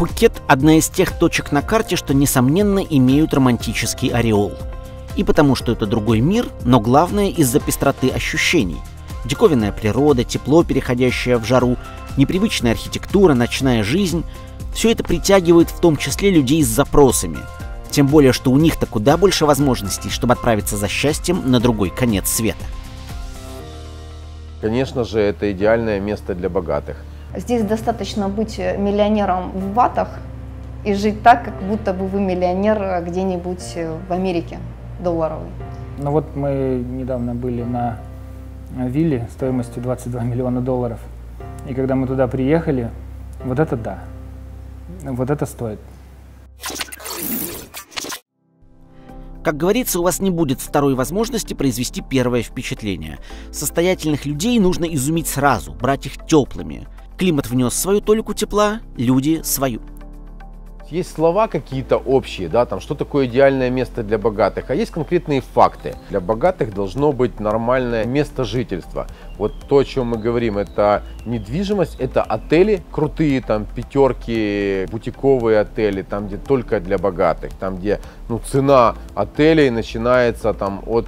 Пхукет – одна из тех точек на карте, что, несомненно, имеют романтический ореол. И потому, что это другой мир, но главное из-за пестроты ощущений. Диковинная природа, тепло, переходящее в жару, непривычная архитектура, ночная жизнь – все это притягивает в том числе людей с запросами. Тем более, что у них-то куда больше возможностей, чтобы отправиться за счастьем на другой конец света. Конечно же, это идеальное место для богатых. Здесь достаточно быть миллионером в ватах и жить так, как будто бы вы миллионер где-нибудь в Америке долларовый. Ну вот мы недавно были на вилле стоимостью 22 миллиона долларов. И когда мы туда приехали, вот это да, вот это стоит. Как говорится, у вас не будет второй возможности произвести первое впечатление. Состоятельных людей нужно изумить сразу, брать их теплыми. Климат внес свою толику тепла, люди свою. Есть слова какие-то общие, да, там, что такое идеальное место для богатых, а есть конкретные факты. Для богатых должно быть нормальное место жительства. Вот то, о чем мы говорим, это недвижимость, это отели крутые, там, пятерки, бутиковые отели, там, где только для богатых, там, где, ну, цена отелей начинается, там, от,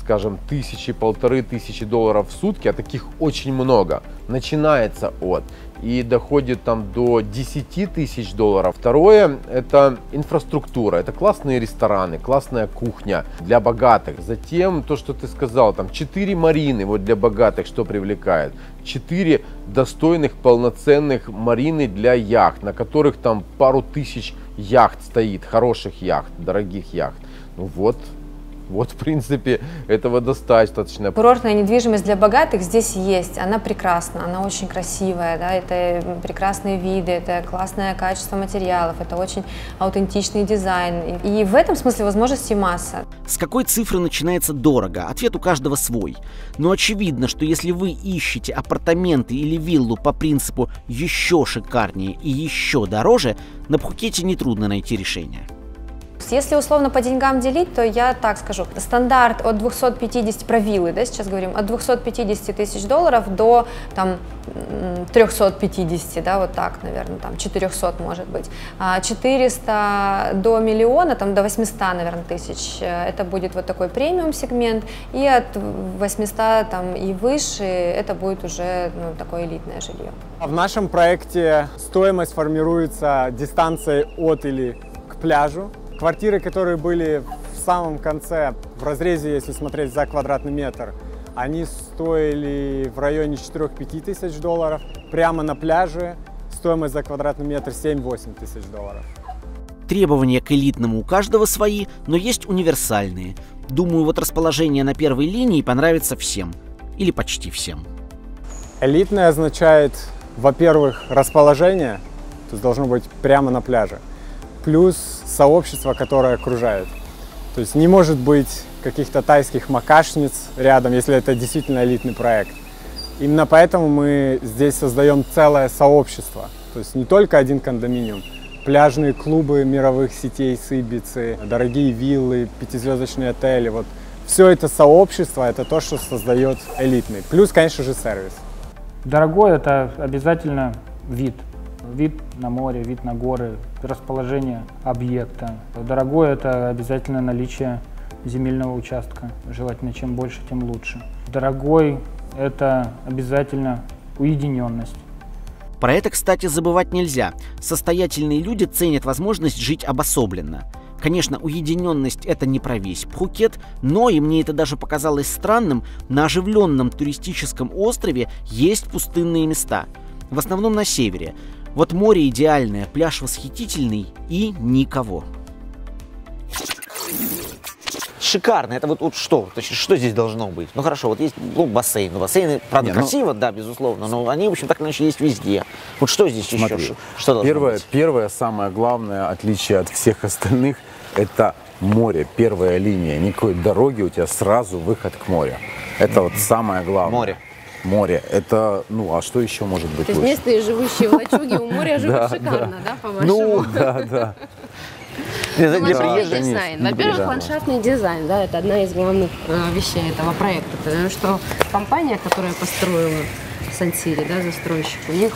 скажем, 1000–1500 долларов в сутки, а таких очень много, начинается от... и доходит там до 10 000 долларов. Второе – это инфраструктура, это классные рестораны, классная кухня для богатых. Затем то, что ты сказал, там 4 марины, вот для богатых что привлекает? 4 достойных полноценных марины для яхт, на которых там пару тысяч яхт стоит, хороших яхт, дорогих яхт. Ну вот. Вот, в принципе, этого достаточно. Курортная недвижимость для богатых здесь есть. Она прекрасна, она очень красивая, да? Это прекрасные виды, это классное качество материалов, это очень аутентичный дизайн. И в этом смысле возможностей масса. С какой цифры начинается дорого? Ответ у каждого свой. Но очевидно, что если вы ищете апартаменты или виллу по принципу «еще шикарнее» и «еще дороже», на Пхукете нетрудно найти решение. Если условно по деньгам делить, то я так скажу. Стандарт от 250 про виллы, да, сейчас говорим, от 250 000 долларов до там 350, да, вот так, наверное, там 400 может быть. 400 до миллиона, там до 800, наверное, тысяч. Это будет вот такой премиум сегмент, и от 800 там и выше это будет уже, ну, такое элитное жилье. В нашем проекте стоимость формируется дистанцией от или к пляжу. Квартиры, которые были в самом конце, в разрезе, если смотреть за квадратный метр, они стоили в районе 4–5 тысяч долларов. Прямо на пляже стоимость за квадратный метр 7–8 тысяч долларов. Требования к элитному у каждого свои, но есть универсальные. Думаю, вот расположение на первой линии понравится всем. Или почти всем. Элитное означает, во-первых, расположение, то есть должно быть прямо на пляже. Плюс сообщество, которое окружает. То есть не может быть каких-то тайских макашниц рядом, если это действительно элитный проект. Именно поэтому мы здесь создаем целое сообщество. То есть не только один кондоминиум. Пляжные клубы мировых сетей с Ибицы, дорогие виллы, пятизвездочные отели. Вот все это сообщество – это то, что создает элитный. Плюс, конечно же, сервис. Дорогой – это обязательно вид. Вид на море, вид на горы, расположение объекта. Дорогое – это обязательно наличие земельного участка. Желательно, чем больше, тем лучше. Дорогой – это обязательно уединенность. Про это, кстати, забывать нельзя. Состоятельные люди ценят возможность жить обособленно. Конечно, уединенность – это не про весь Пхукет, но, и мне это даже показалось странным, на оживленном туристическом острове есть пустынные места. В основном на севере. Вот море идеальное, пляж восхитительный и никого. Шикарно. Это вот что? Что здесь должно быть? Ну хорошо, вот есть, ну, бассейн. Бассейны, правда, красиво, да, безусловно, но они, в общем, так иначе есть везде. Вот что здесь еще? Что первое, самое главное отличие от всех остальных – это море, первая линия. Никакой дороги, у тебя сразу выход к морю. Это вот самое главное. Море. Море. Это, ну, а что еще может быть? То есть местные, живущие в лачуге, у моря живут шикарно, да, по-вашему? Ну, да. Ландшафтный дизайн. Во-первых, ландшафтный дизайн, да, это одна из главных вещей этого проекта. Потому что компания, которая построила Сансири, да, застройщик, у них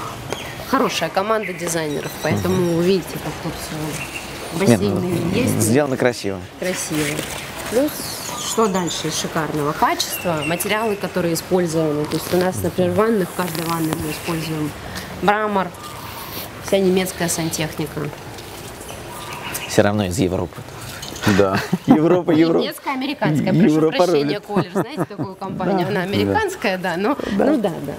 хорошая команда дизайнеров, поэтому увидите, как тут все бассейны есть. Сделано красиво. Красиво. Плюс, что дальше шикарного качества? Материалы, которые использованы. То есть у нас, например, в ваннах, в каждой ванной мы используем Брамор, вся немецкая сантехника. Все равно из Европы. Да, Европа, Европа. Немецкая, американская, прошу прощения, Колер, знаете такую компанию? Она американская, да, но ну да, да.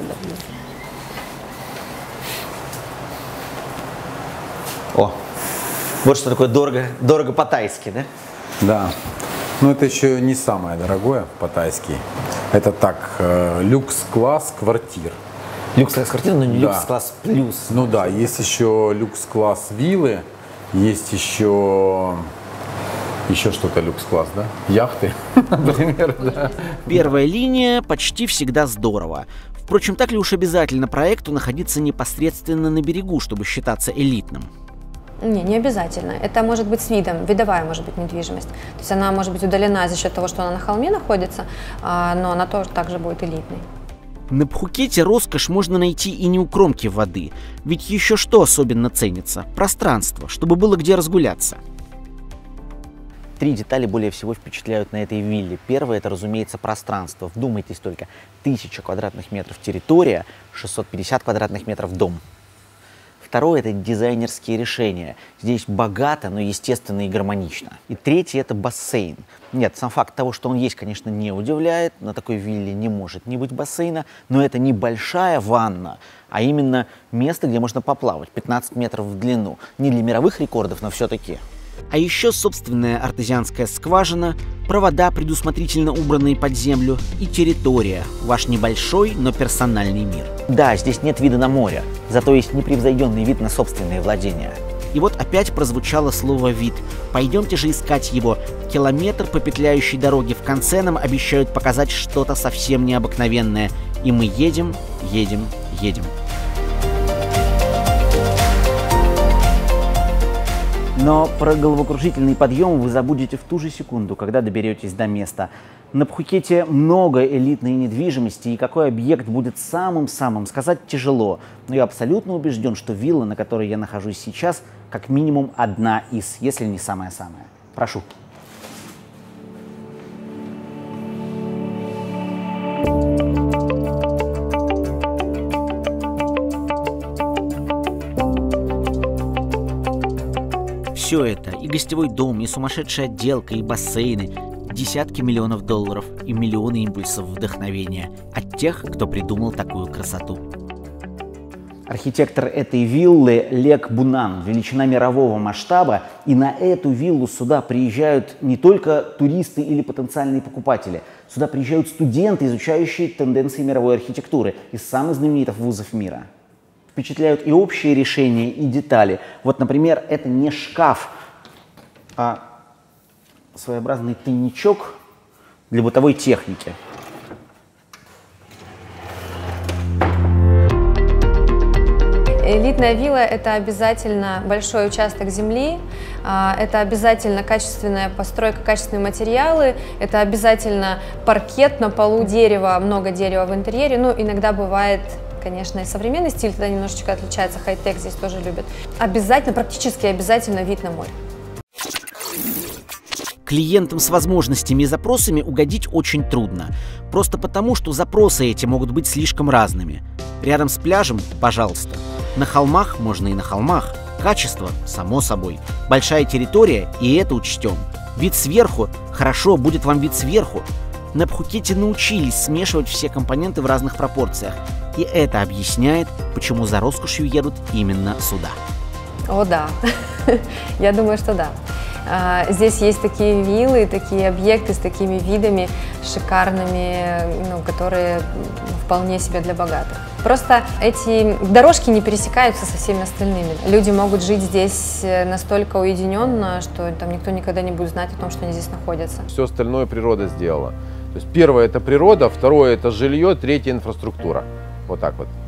О, вот что такое дорого, дорого по-тайски, да? Да, но это еще не самое дорогое по-тайски. Это так, люкс-класс квартир. Люкс-класс квартир, но не люкс-класс плюс. Ну да, есть еще люкс-класс виллы, есть еще... Еще что-то люкс-класс, да? Яхты, например, да. Первая линия почти всегда здорово. Впрочем, так ли уж обязательно проекту находиться непосредственно на берегу, чтобы считаться элитным? Не обязательно. Это может быть с видом, видовая может быть недвижимость. То есть она может быть удалена за счет того, что она на холме находится, но она тоже также будет элитной. На Пхукете роскошь можно найти и не у кромки воды. Ведь еще что особенно ценится? Пространство, чтобы было где разгуляться. Три детали более всего впечатляют на этой вилле. Первое – это, разумеется, пространство. Вдумайтесь только, 1000 квадратных метров территория, 650 квадратных метров дом. Второе – это дизайнерские решения. Здесь богато, но естественно и гармонично. И третье – это бассейн. Нет, сам факт того, что он есть, конечно, не удивляет. На такой вилле не может не быть бассейна. Но это не большая ванна, а именно место, где можно поплавать. 15 метров в длину. Не для мировых рекордов, но все-таки. А еще собственная артезианская скважина, провода, предусмотрительно убранные под землю, и территория – ваш небольшой, но персональный мир. Да, здесь нет вида на море, зато есть непревзойденный вид на собственные владения. И вот опять прозвучало слово «вид». Пойдемте же искать его. Километр по петляющей дороге в конце нам обещают показать что-то совсем необыкновенное. И мы едем, едем, едем. Но про головокружительный подъем вы забудете в ту же секунду, когда доберетесь до места. На Пхукете много элитной недвижимости, и какой объект будет самым-самым, сказать тяжело. Но я абсолютно убежден, что вилла, на которой я нахожусь сейчас, как минимум одна из, если не самая-самая. Прошу. Все это, и гостевой дом, и сумасшедшая отделка, и бассейны, десятки миллионов долларов и миллионы импульсов вдохновения от тех, кто придумал такую красоту. Архитектор этой виллы Лек Бунан, величина мирового масштаба, и на эту виллу сюда приезжают не только туристы или потенциальные покупатели, сюда приезжают студенты, изучающие тенденции мировой архитектуры из самых знаменитых вузов мира. Впечатляют и общие решения, и детали. Вот, например, это не шкаф, а своеобразный тайничок для бытовой техники. Элитная вилла – это обязательно большой участок земли, это обязательно качественная постройка, качественные материалы, это обязательно паркет на полу, дерева, много дерева в интерьере, ну, иногда бывает... Конечно, и современный стиль тогда немножечко отличается, хай-тек здесь тоже любят. Обязательно, практически обязательно вид на море. Клиентам с возможностями и запросами угодить очень трудно. Просто потому, что запросы эти могут быть слишком разными. Рядом с пляжем – пожалуйста. На холмах можно и на холмах. Качество – само собой. Большая территория – и это учтем. Вид сверху – хорошо, будет вам вид сверху. На Пхукете научились смешивать все компоненты в разных пропорциях. И это объясняет, почему за роскошью едут именно сюда. О, да. Я думаю, что да. Здесь есть такие виллы, такие объекты с такими видами шикарными, ну, которые вполне себе для богатых. Просто эти дорожки не пересекаются со всеми остальными. Люди могут жить здесь настолько уединенно, что там никто никогда не будет знать о том, что они здесь находятся. Все остальное природа сделала. То есть первое – это природа, второе – это жилье, третье – инфраструктура. Вот так вот.